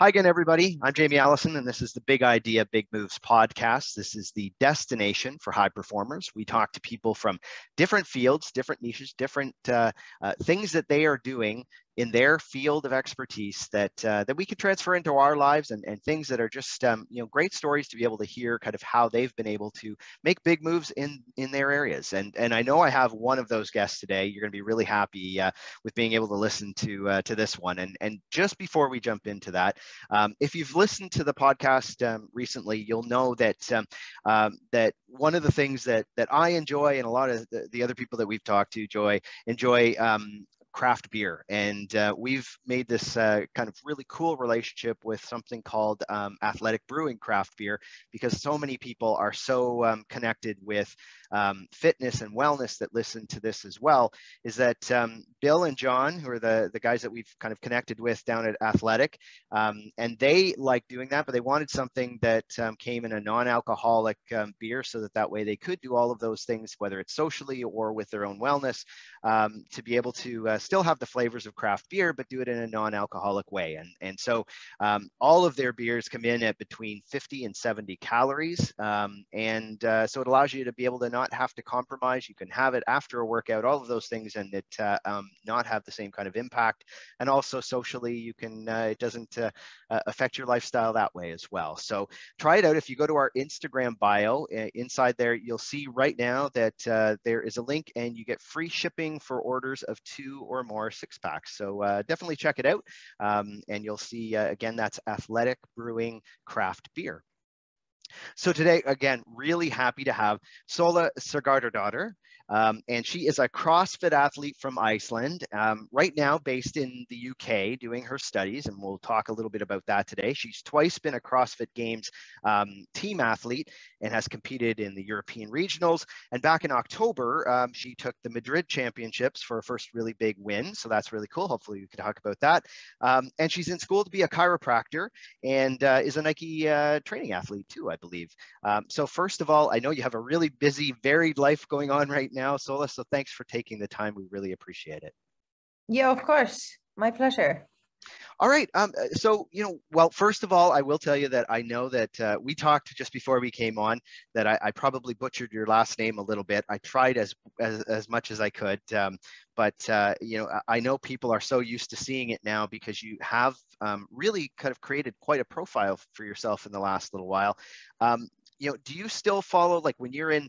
Hi again, everybody. I'm Jamie Allison, and this is the Big Idea Big Moves podcast. This is the destination for high performers. We talk to people from different fields, different niches, different things that they are doing in their field of expertise that we can transfer into our lives, and things that are just great stories to be able to hear kind of how they've been able to make big moves in their areas. And I know I have one of those guests today. You're going to be really happy with being able to listen to this one. And just before we jump into that, if you've listened to the podcast recently, you'll know that that one of the things that I enjoy, and a lot of the other people that we've talked to enjoy. Craft beer. And we've made this kind of really cool relationship with something called Athletic Brewing craft beer, because so many people are so connected with fitness and wellness that listen to this as well, is that Bill and John, who are the guys that we've kind of connected with down at Athletic, and they like doing that, but they wanted something that came in a non-alcoholic beer, so that way they could do all of those things, whether it's socially or with their own wellness, to be able to still have the flavors of craft beer, but do it in a non-alcoholic way. And so all of their beers come in at between 50 and 70 calories. So it allows you to be able to not have to compromise. You can have it after a workout, all of those things, and it not have the same kind of impact. And also socially, you can, it doesn't affect your lifestyle that way as well. So try it out. If you go to our Instagram bio, inside there, you'll see right now that there is a link, and you get free shipping for orders of 2 or more 6-packs. So definitely check it out. And you'll see, again, that's Athletic Brewing craft beer. So today, again, really happy to have Sola Sigurdardottir. And she is a CrossFit athlete from Iceland, right now based in the UK doing her studies, and we'll talk a little bit about that today. She's twice been a CrossFit Games team athlete and has competed in the European regionals. And back in October, she took the Madrid Championships for her first really big win. So that's really cool. Hopefully we can talk about that. And she's in school to be a chiropractor, and is a Nike training athlete too, I believe. So first of all, I know you have a really busy, varied life going on right now, Sola, so thanks for taking the time. We really appreciate it. Yeah, of course. My pleasure. All right. So, well, first of all, I will tell you that I know that we talked just before we came on that I probably butchered your last name a little bit. I tried as much as I could. I know people are so used to seeing it now, because you have really kind of created quite a profile for yourself in the last little while. Do you still follow, like when you're in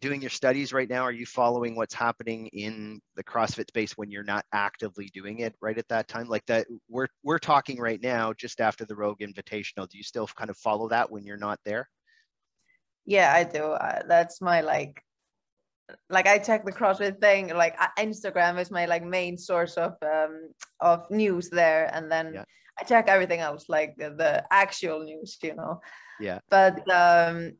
doing your studies right now, are you following what's happening in the CrossFit space when you're not actively doing it right at that time? Like that, we're talking right now just after the Rogue Invitational. Do you still kind of follow that when you're not there? Yeah, I do. That's my like I check the CrossFit thing. Like Instagram is my main source of news there, and then yeah. I check everything else, like the actual news, Yeah. But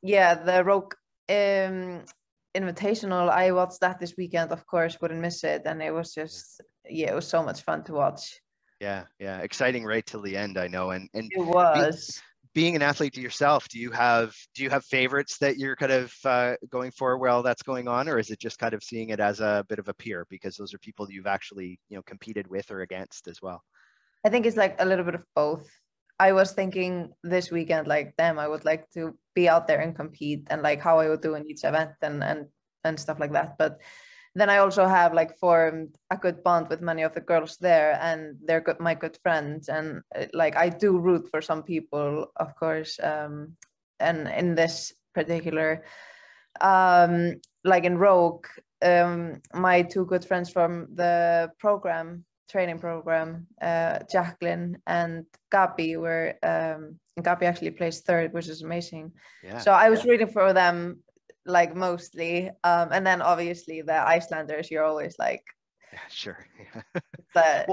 yeah, the Rogue Invitational, I watched that this weekend, of course, wouldn't miss it. And it was just, yeah, it was so much fun to watch. Yeah, yeah. Exciting right till the end, I know. And it was. Being an athlete to yourself, do you have favorites that you're kind of going for while that's going on? Or is it just kind of seeing it as a bit of a peer, because those are people you've actually, competed with or against as well? I think it's a little bit of both. I was thinking this weekend, damn, I would like to be out there and compete, and how I would do in each event and stuff like that. But then I also have formed a good bond with many of the girls there, and they're my good friends. And I do root for some people, of course. And in this particular, in Rogue, my two good friends from the training program, Jacqueline and Gabi were, Gabi actually placed third, which is amazing. Yeah, so I was rooting for them, mostly. And then obviously the Icelanders, you're always sure. Yeah.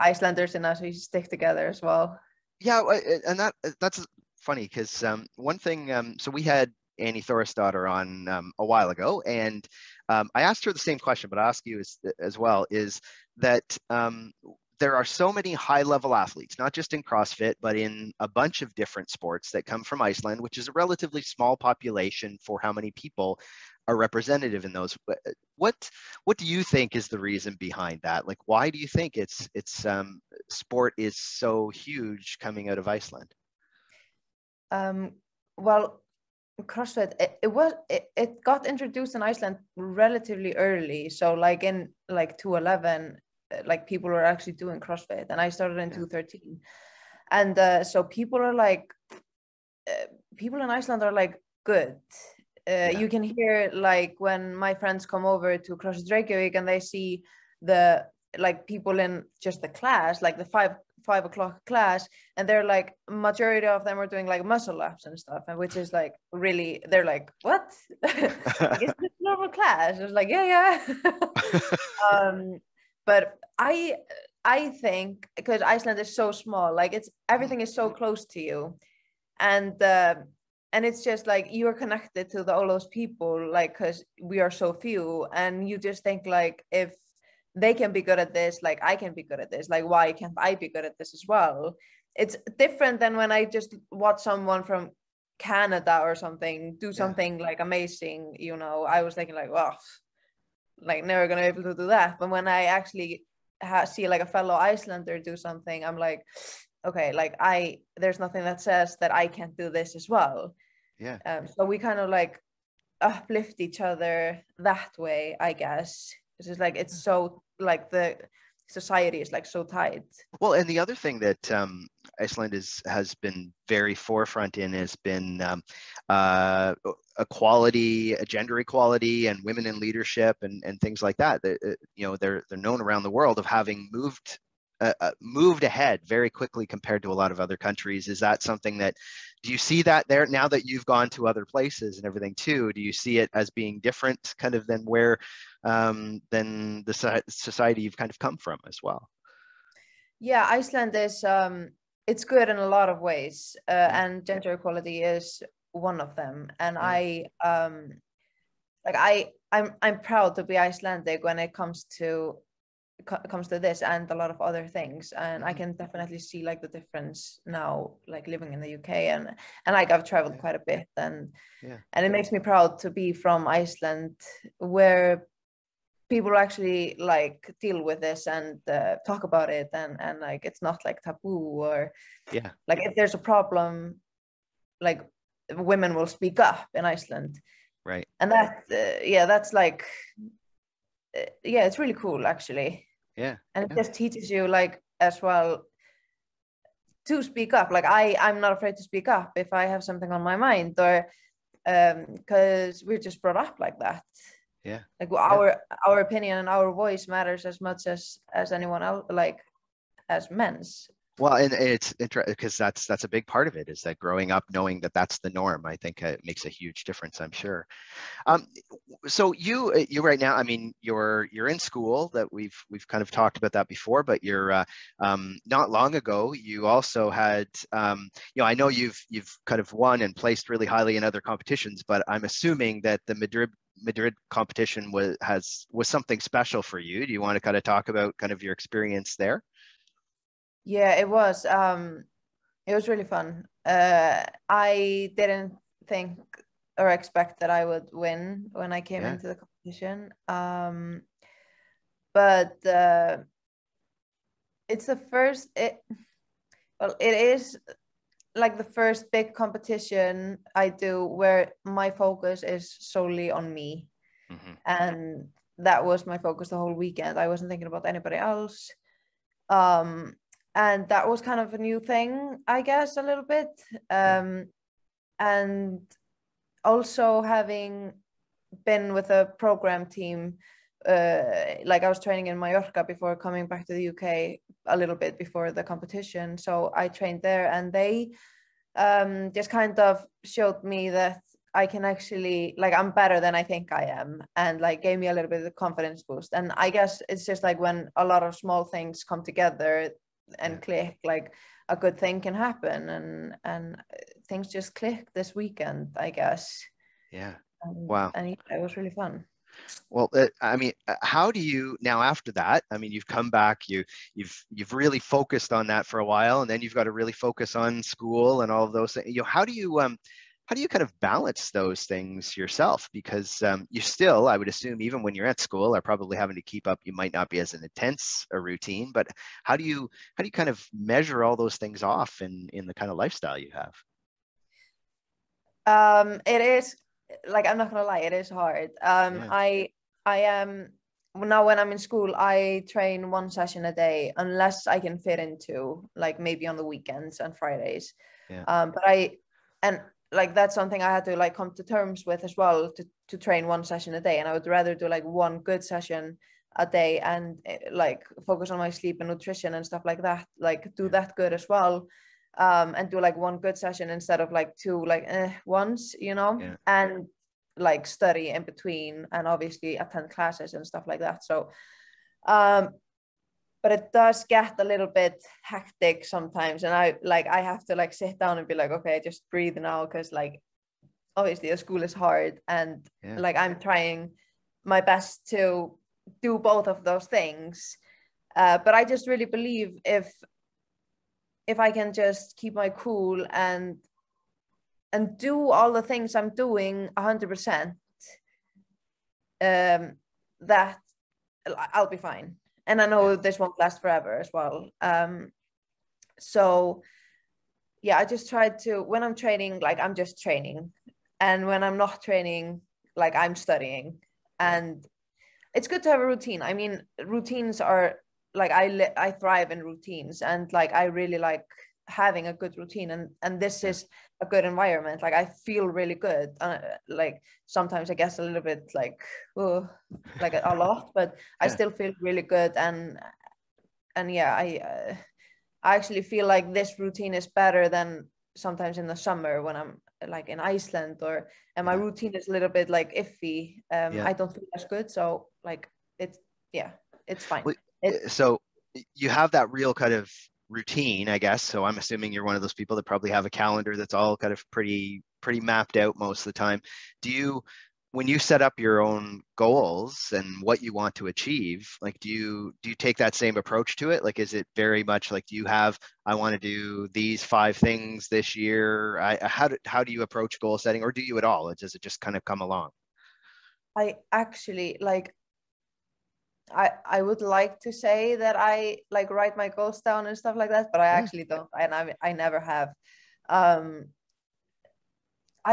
Icelanders and us, we stick together as well. Yeah. And that's funny, because one thing, so we had Annie Thorisdottir on a while ago, and I asked her the same question, but I ask you as well, is that there are so many high-level athletes, not just in CrossFit, but in a bunch of different sports that come from Iceland, which is a relatively small population for how many people are representative in those. What do you think is the reason behind that? Why do you think it's sport is so huge coming out of Iceland? Well, CrossFit, it got introduced in Iceland relatively early. So like in like 2011, like people were actually doing CrossFit, and I started in 2013. And so people are like, people in Iceland are like, good. You can hear like when my friends come over to CrossFit Reykjavik and they see the like people in just the class, like the 5 o'clock class, and they're like majority of them are doing like muscle ups and stuff, and which is like really, they're like, what? Is this normal class? It's like, yeah. But I think because Iceland is so small, like it's everything is so close to you, and it's just like you are connected to all those people, like because we are so few, and you just think like if they can be good at this, like I can be good at this, like why can't I be good at this as well? It's different than when I just watch someone from Canada or something do something like amazing, you know. I was thinking like, wow, like never gonna be able to do that. But when I actually see like a fellow Icelander do something, I'm like, okay, like there's nothing that says that I can't do this as well. Yeah. So we kind of like uplift each other that way, I guess. It's just like, it's so like the society is like so tight. Well, and the other thing that Iceland has been very forefront in has been gender equality and women in leadership and things like that. You know, they're known around the world of having moved ahead very quickly compared to a lot of other countries. Is that something that, do you see that there now that you've gone to other places and everything too? Do you see it as being different kind of than where than the society you've kind of come from as well? Yeah, Iceland is it's good in a lot of ways, and gender equality is one of them. And I'm proud to be Icelandic when it comes to this and a lot of other things, and I can definitely see like the difference now, like living in the UK and like I've traveled quite a bit, and it makes me proud to be from Iceland, where people actually like deal with this and talk about it, and like it's not like taboo, or like if there's a problem, like women will speak up in Iceland, right? And that that's like it's really cool actually. Yeah, and it just teaches you like as well to speak up. Like I'm not afraid to speak up if I have something on my mind, or because we're just brought up like that. Yeah, like our opinion and our voice matters as much as anyone else, like as men's. Well, and it's interesting because that's a big part of it, is that growing up knowing that that's the norm. I think it makes a huge difference, I'm sure. So you right now, I mean, you're in school, that we've kind of talked about that before, but you're not long ago, you also had, you know, I know you've kind of won and placed really highly in other competitions, but I'm assuming that the Madrid competition was something special for you. Do you want to kind of talk about kind of your experience there? Yeah, it was really fun. I didn't think or expect that I would win when I came into the competition. But it's the first, it is like the first big competition I do where my focus is solely on me. Mm-hmm. And that was my focus the whole weekend. I wasn't thinking about anybody else. And that was kind of a new thing, I guess, a little bit. And also having been with a program team, like I was training in Mallorca before coming back to the UK a little bit before the competition. So I trained there, and they just kind of showed me that I can actually, like, I'm better than I think I am, and like gave me a little bit of a confidence boost. And I guess it's just like when a lot of small things come together and click, like a good thing can happen, and things just clicked this weekend, I guess. Wow. And it was really fun. Well, I mean, how do you now after that? I mean, you've come back, you've really focused on that for a while, and then you've got to really focus on school and all of those things. You know, how do you how do you kind of balance those things yourself? Because you still, I would assume, even when you're at school, are probably having to keep up. You might not be as an intense a routine, but how do you kind of measure all those things off in the kind of lifestyle you have? It is, like, I'm not gonna lie, it is hard. Yeah. I am now, when I'm in school, I train one session a day, unless I can fit into, like, maybe on the weekends and Fridays. Yeah. Like, that's something I had to, like, come to terms with as well, to train one session a day. And I would rather do, like, one good session a day and, like, focus on my sleep and nutrition and stuff like that, like, do that good as well, and do, like, one good session instead of, like, two, like, ones, you know. Yeah. And, like, study in between and obviously attend classes and stuff like that. So but it does get a little bit hectic sometimes, and I have to, like, sit down and be like, okay, just breathe now, because, like, obviously the school is hard, and like, I'm trying my best to do both of those things, but I just really believe if I can just keep my cool and do all the things I'm doing 100%, that I'll be fine. And I know this won't last forever as well. So yeah, I just try to, when I'm training, like, I'm just training. And when I'm not training, like, I'm studying. And it's good to have a routine. I mean, routines are, like, I thrive in routines, and, like, I really like having a good routine, and this is a good environment. Like, I feel really good. Like, sometimes I guess a little bit like a lot, but I still feel really good. And yeah, I actually feel like this routine is better than sometimes in the summer when I'm, like, in Iceland, and my routine is a little bit, like, iffy. I don't feel as good. So, like, it's fine. So you have that real kind of routine, I guess. So I'm assuming you're one of those people that probably have a calendar that's all kind of pretty mapped out most of the time. Do you, when you set up your own goals and what you want to achieve, like, do you take that same approach to it? Like, is it very much like, do you have, I want to do these 5 things this year? How do you approach goal setting, or do you at all? Does it just kind of come along? I actually, like, I would like to say that I, like, write my goals down and stuff like that, but I actually don't, and I never have. I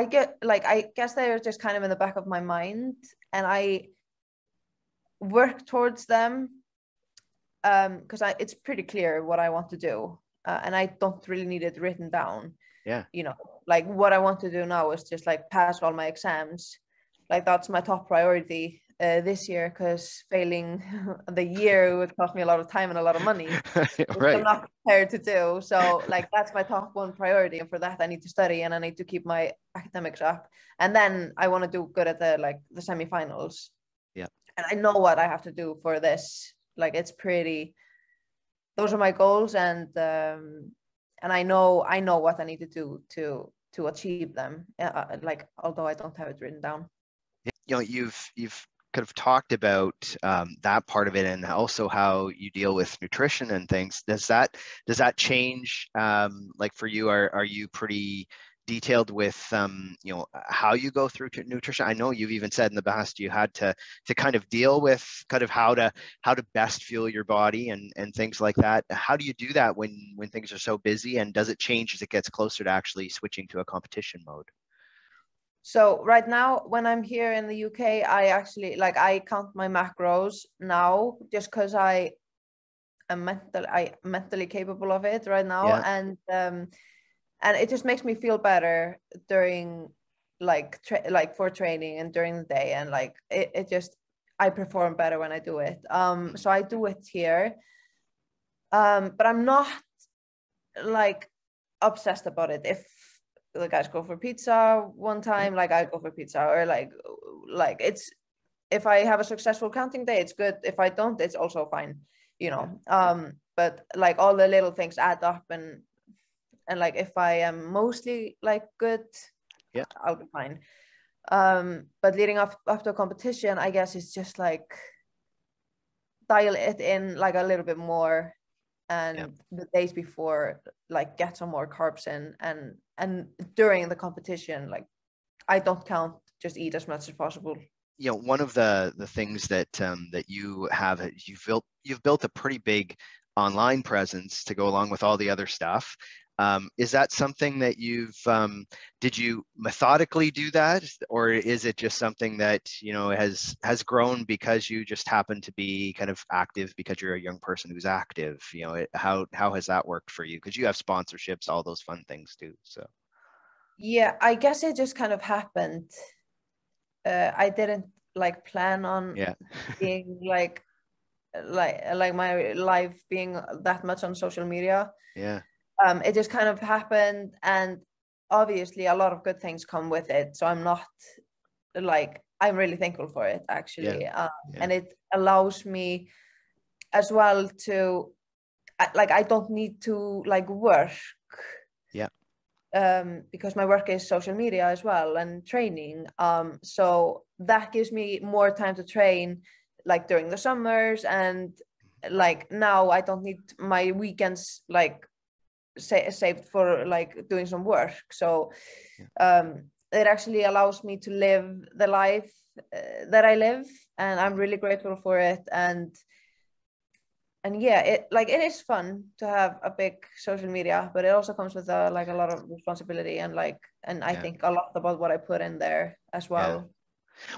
guess they're just kind of in the back of my mind, and I work towards them, because it's pretty clear what I want to do, and I don't really need it written down. Yeah, you know, like, what I want to do now is just, like, pass all my exams. Like, that's my top priority this year, because failing the year would cost me a lot of time and a lot of money, which I'm not prepared to do. So, like, that's my top 1 priority, and for that I need to study, and I need to keep my academics up, and then I want to do good at the semifinals. Yeah, and I know what I have to do for this. Like, it's pretty, those are my goals, and I know what I need to do to achieve them, like, although I don't have it written down. You know, you've kind of talked about that part of it, and also how you deal with nutrition and things. Does that change? Like, for you, are you pretty detailed with you know, how you go through nutrition? I know you've even said in the past you had to kind of deal with kind of how to best fuel your body and things like that. How do you do that when things are so busy? And does it change as it gets closer to actually switching to a competition mode? So right now, when I'm here in the UK, I actually, like, I count my macros now, just because I am mentally capable of it right now. Yeah. And it just makes me feel better during, like, for training and during the day. And, like, it just, I perform better when I do it. So I do it here, but I'm not, like, obsessed about it. If the guys go for pizza one time, like, I go for pizza, or like it's, if I have a successful counting day, it's good. If I don't, it's also fine, you know. But, like, all the little things add up, and like, if I am mostly, like, good, I'll be fine. But leading up to a competition, I guess it's just, like, dial it in, like, a little bit more, and the days before, like, get some more carbs in, and And during the competition, like, I don't count, just eat as much as possible. You know, one of the things that that you have, you've built a pretty big online presence to go along with all the other stuff. Is that something that you've, did you methodically do that? Or is it just something that, you know, has grown because you just happen to be kind of active because you're a young person who's active? You know, how has that worked for you? Because you have sponsorships, all those fun things too. So, yeah, I guess it just kind of happened. I didn't like plan on being like my life being that much on social media. Yeah. It just kind of happened, and obviously a lot of good things come with it, so I'm not like, I'm really thankful for it actually. And it allows me as well to like, I don't need to like work, because my work is social media as well and training, so that gives me more time to train like during the summers, and like now I don't need my weekends like saved for like doing some work. So it actually allows me to live the life that I live, and I'm really grateful for it. And yeah, it like, it is fun to have a big social media, but it also comes with like a lot of responsibility, and like, and I think a lot about what I put in there as well.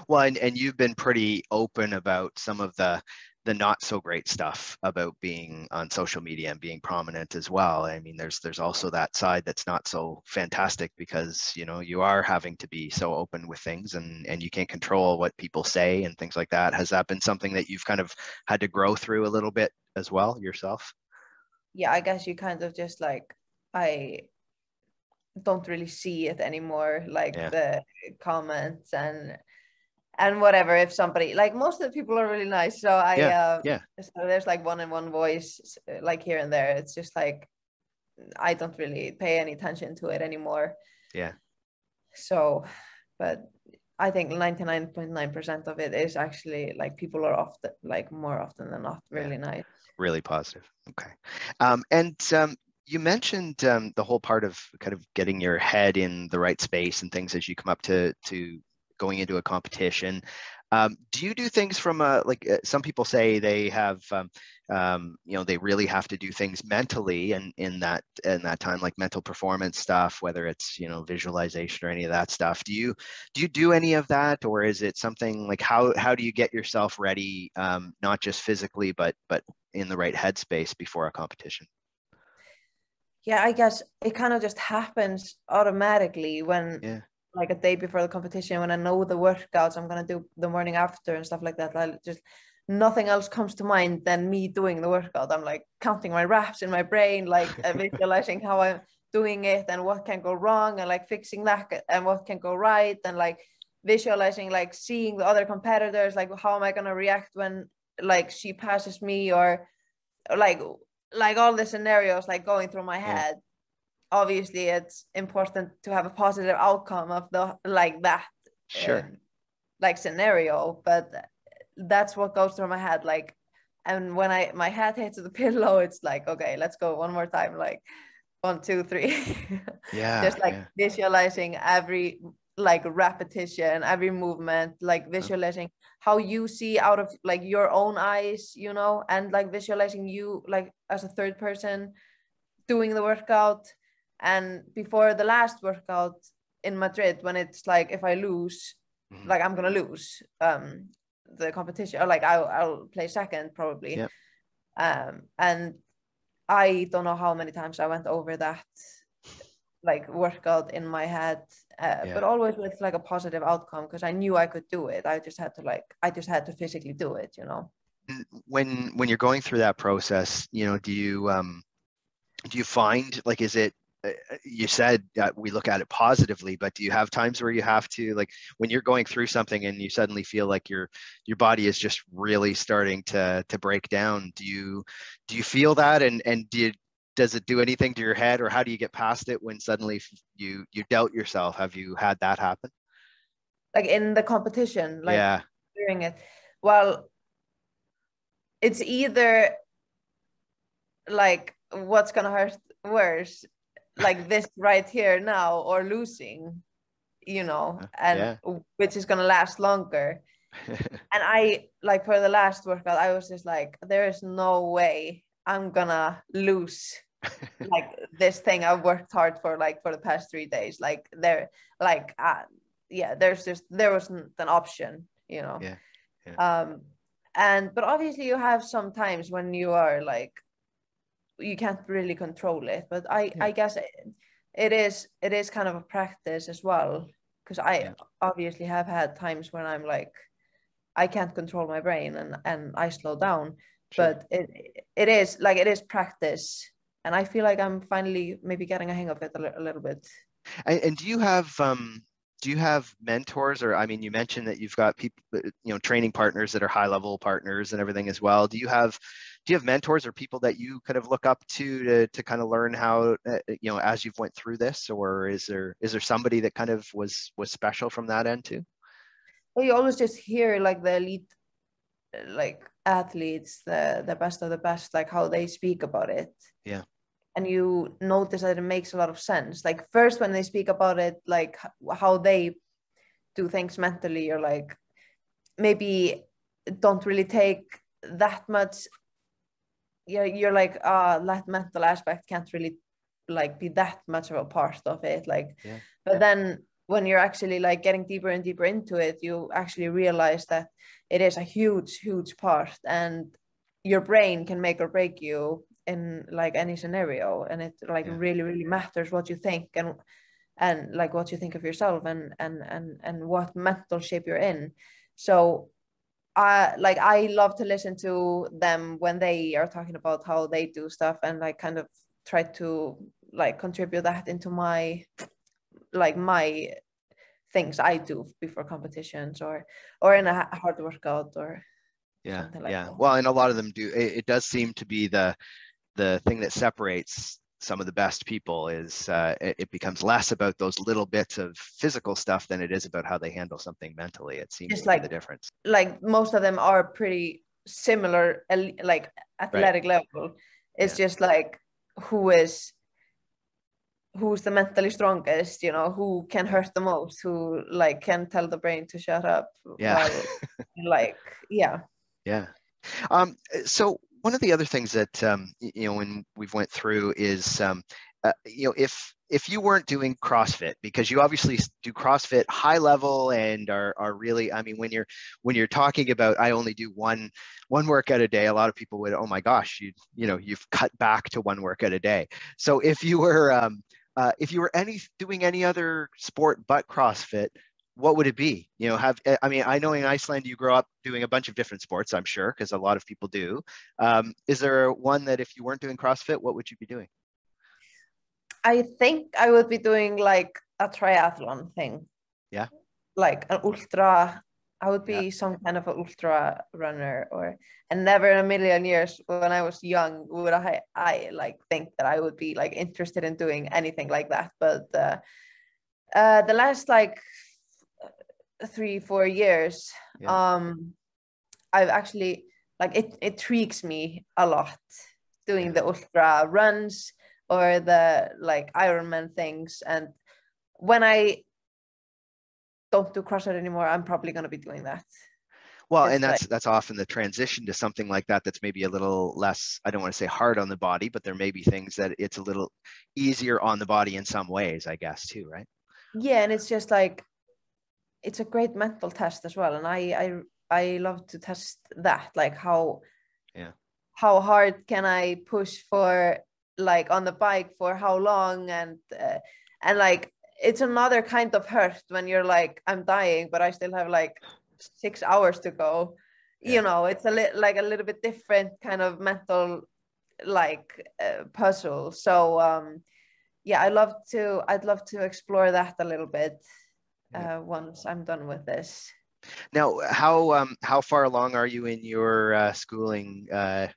Well, and you've been pretty open about some of the not so great stuff about being on social media and being prominent as well. I mean, there's also that side that's not so fantastic, because, you know, you are having to be so open with things, and you can't control what people say and things like that. Has that been something that you've kind of had to grow through a little bit as well yourself? Yeah, I guess you kind of just like, I don't really see it anymore, like the comments and whatever. If somebody, like, most of the people are really nice, so I so there's like one voice like here and there. It's just like, I don't really pay any attention to it anymore. So, but I think 99.9% of it is actually like, people are often like, more often than not, really nice, really positive. Okay. You mentioned the whole part of kind of getting your head in the right space and things as you come up to going into a competition. Do you do things from a, like, some people say they have, you know, they really have to do things mentally and in that time, like mental performance stuff, whether it's, you know, visualization or any of that stuff. Do you do any of that, or is it something like, how do you get yourself ready, not just physically, but in the right headspace before a competition? Yeah, I guess it kind of just happens automatically when, like a day before the competition, when I know the workouts I'm going to do the morning after and stuff like that, I just, nothing else comes to mind than me doing the workout. I'm like counting my reps in my brain, like visualizing how I'm doing it and what can go wrong, and like fixing that and what can go right, and like visualizing, like seeing the other competitors, like how am I going to react when like she passes me, or like all the scenarios like going through my head. Obviously it's important to have a positive outcome of the like that like scenario, but that's what goes through my head, like, and when my head hits the pillow, it's like, okay, let's go one more time, like 1 2 3 just like visualizing every like repetition, every movement, like visualizing how you see out of like your own eyes, you know, and like visualizing you like as a third person doing the workout. And before the last workout in Madrid, when it's like, if I lose, like I'm gonna lose the competition, or like I'll play second probably. And I don't know how many times I went over that like workout in my head, but always with like a positive outcome, because I knew I could do it. I just had to physically do it, you know. When you're going through that process, you know, do you find, like, is it, you said that we look at it positively, but do you have times where you have to, like, when you're going through something and you suddenly feel like your body is just really starting to break down, do you feel that, and does it do anything to your head, or how do you get past it when suddenly you doubt yourself? Have you had that happen, like in the competition, like during it? Well, it's either like, what's gonna hurt worse, like this right here now, or losing, you know, and which is going to last longer. And I, like, for the last workout, I was just like, there is no way I'm gonna lose like this thing I've worked hard for, like, for the past 3 days. Like, there, like, there wasn't an option, you know. And but obviously you have some times when you are like, you can't really control it, but I guess it is kind of a practice as well, because I obviously have had times when I'm like, I can't control my brain and I slow down. But it is practice, and I feel like I'm finally maybe getting a hang of it a little bit. And do you have mentors, or, I mean, you mentioned that you've got people, you know, training partners that are high level partners and everything as well. Do you have mentors or people that you kind of look up to kind of learn how, you know, as you've went through this, or is there somebody that kind of was special from that end too? Well, you always just hear like the elite, like, athletes, the best of the best, like how they speak about it, and you notice that it makes a lot of sense. Like, first when they speak about it, like how they do things mentally, or like maybe don't really take that much, you're like, that mental aspect can't really like be that much of a part of it, like but then when you're actually like getting deeper and deeper into it, you actually realize that it is a huge, huge part, and your brain can make or break you in like any scenario. And it like really, really matters what you think and like what you think of yourself and what mental shape you're in. So I love to listen to them when they are talking about how they do stuff, and I kind of try to like contribute that into my, like, my things I do before competitions or in a hard workout or something like that. Well, and a lot of them do. It does seem to be the thing that separates some of the best people is it becomes less about those little bits of physical stuff than it is about how they handle something mentally. It seems to be the difference. Like, most of them are pretty similar, like athletic level. It's just like who's the mentally strongest, you know, who can hurt the most, who like can tell the brain to shut up. So one of the other things that, you know, when we've went through is, you know, if you weren't doing CrossFit, because you obviously do CrossFit high level and are really, I mean, when you're talking about, I only do one workout a day, a lot of people would, oh my gosh, you've cut back to one workout a day. So if you were doing any other sport but CrossFit, what would it be? You know, I know in Iceland you grow up doing a bunch of different sports, I'm sure, because a lot of people do. Is there one that if you weren't doing CrossFit, what would you be doing? I think I would be doing like a triathlon thing. Yeah. Like an ultra. I would be some kind of an ultra runner, and never in a million years when I was young would I like think that I would be like interested in doing anything like that. But the last like 3-4 years, I've actually like it intrigues me a lot doing the ultra runs or the like Ironman things. And when I don't do CrossFit anymore, I'm probably going to be doing that. Well, and that's often the transition to something like that. That's maybe a little less, I don't want to say hard on the body, but there may be things that it's a little easier on the body in some ways, I guess, too, right? Yeah. And it's just like, it's a great mental test as well. And I love to test that, like how hard can I push for, like on the bike for how long, and like it's another kind of hurt when you're like, I'm dying but I still have like 6 hours to go. You know, it's a little bit different kind of mental like puzzle. So I'd love to explore that a little bit once I'm done with this. Now, how far along are you in your schooling to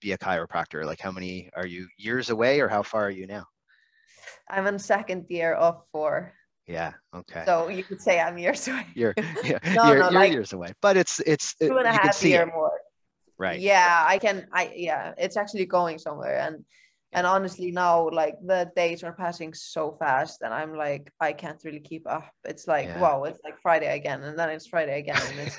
be a chiropractor? Like, how many are you years away, or how far are you now? I'm in second year of 4. Yeah. Okay. So you could say I'm years away. You're years away, but it's 2.5 years more. Right. Yeah, I can. It's actually going somewhere, and And honestly, now, like, the days are passing so fast, and I'm like, I can't really keep up. It's like, wow, it's like Friday again, and then it's Friday again. And it's,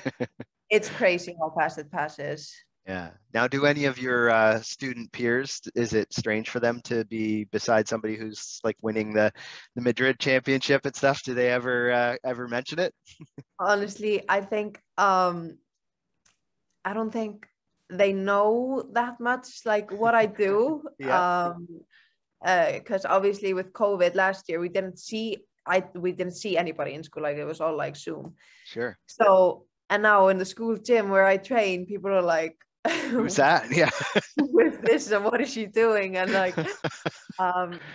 it's crazy how fast it passes. Yeah. Now, do any of your student peers, is it strange for them to be beside somebody who's like winning the Madrid Championship and stuff? Do they ever, ever mention it? Honestly, I think, I don't think they know that much, like, what I do. Because obviously with COVID last year, we didn't see anybody in school. Like, it was all like Zoom. Sure. So, and now in the school gym where I train, people are like, who's that? Yeah. With this, and what is she doing? And like,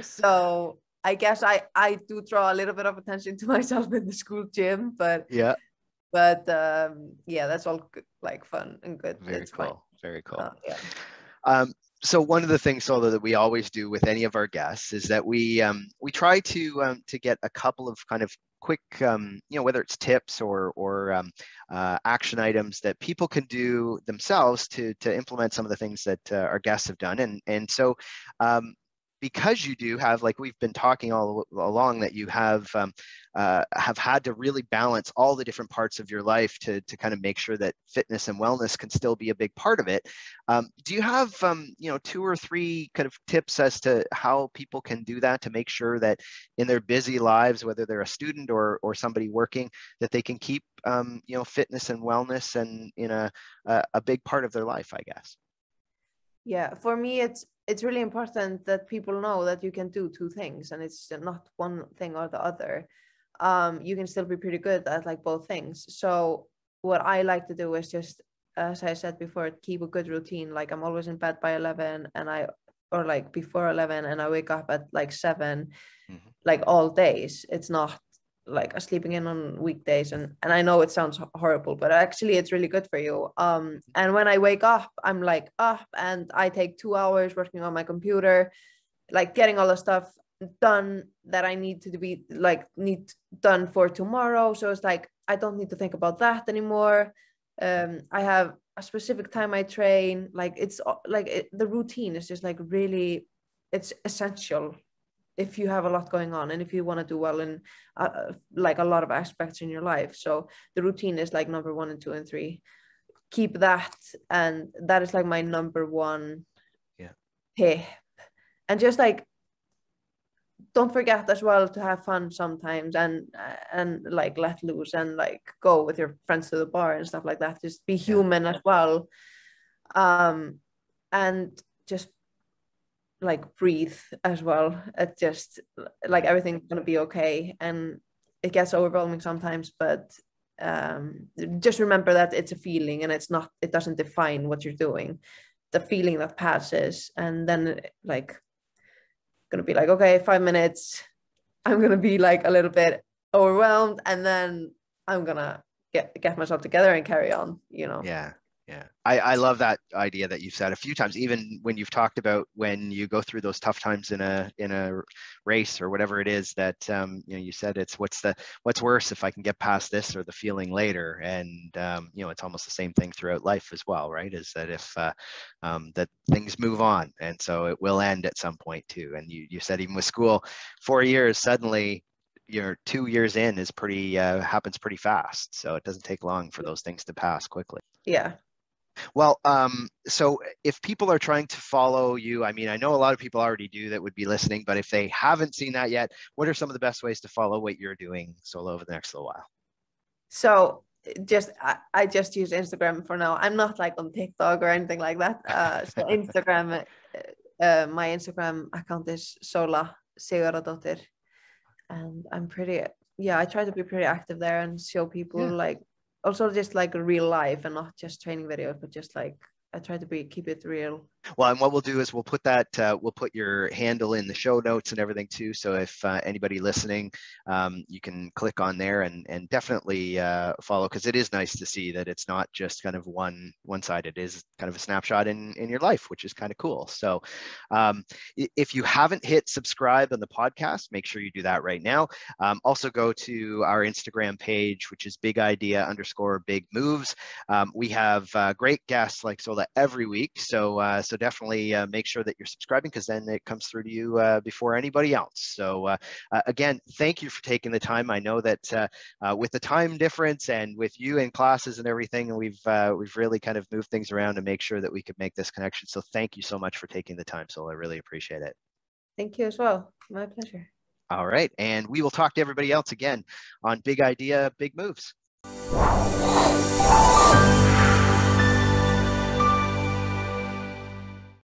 so I guess I do draw a little bit of attention to myself in the school gym, but yeah. But yeah, that's all good, like, fun and good. Very cool. Yeah. So one of the things, Sola, that we always do with any of our guests is that we try to get a couple of kind of quick, you know, whether it's tips or action items that people can do themselves to implement some of the things that our guests have done. And so because you do have, like we've been talking all along, that you have had to really balance all the different parts of your life to kind of make sure that fitness and wellness can still be a big part of it. Do you have, you know, 2 or 3 kind of tips as to how people can do that to make sure that in their busy lives, whether they're a student or somebody working, that they can keep, you know, fitness and wellness and in a big part of their life, I guess? Yeah, for me, it's really important that people know that you can do 2 things, and it's not one thing or the other. You can still be pretty good at, like, both things. So what I like to do is just, as I said before, keep a good routine. Like, I'm always in bed by 11 before 11, and I wake up at like 7, mm-hmm. like all days. It's not like sleeping in on weekdays. And I know it sounds horrible, but actually it's really good for you. And when I wake up, I'm like up, and I take 2 hours working on my computer, like getting all the stuff done that I need to be done for tomorrow. So it's like, I don't need to think about that anymore. I have a specific time I train. Like, it's like the routine is just like really, it's essential if you have a lot going on and if you want to do well in like a lot of aspects in your life. So the routine is like number 1 and 2 and 3. Keep that. And that is like my number 1 tip. And just like, don't forget as well to have fun sometimes and like let loose and like go with your friends to the bar and stuff like that. Just be human as well. And just like breathe as well. It just like everything's gonna be okay, and it gets overwhelming sometimes, but just remember that it's a feeling, and it doesn't define what you're doing. The feeling that passes, and then like gonna be like, okay, 5 minutes I'm gonna be like a little bit overwhelmed, and then I'm gonna get myself together and carry on, you know. Yeah, I love that idea that you've said a few times, even when you've talked about when you go through those tough times in a race or whatever it is that, you know, you said it's what's worse if I can get past this or the feeling later. And, you know, it's almost the same thing throughout life as well, right? Is that if that things move on, and so it will end at some point too. And you said even with school, 4 years, suddenly you're 2 years in is pretty, happens pretty fast. So it doesn't take long for those things to pass quickly. Yeah. Well, so if people are trying to follow you, I mean, I know a lot of people already do that would be listening, but if they haven't seen that yet, what are some of the best ways to follow what you're doing, Sola, over the next little while? So just, I just use Instagram for now. I'm not like on TikTok or anything like that. So Instagram, my Instagram account is Sola Sigurdardottir, and I'm I try to be pretty active there and show people like, also just like real life and not just training videos, but just like I try to keep it real. Well, and what we'll do is we'll put that, we'll put your handle in the show notes and everything too. So if anybody listening, you can click on there and definitely follow, because it is nice to see that it's not just kind of one side. It is kind of a snapshot in your life, which is kind of cool. So if you haven't hit subscribe on the podcast, make sure you do that right now. Also go to our Instagram page, which is big idea_big moves. We have great guests like Sola every week. So So definitely make sure that you're subscribing, because then it comes through to you before anybody else. So again, thank you for taking the time. I know that with the time difference and with you in classes and everything, we've really kind of moved things around to make sure that we could make this connection. So thank you so much for taking the time, Sola. I really appreciate it. Thank you as well. My pleasure. All right. And we will talk to everybody else again on Big Idea, Big Moves.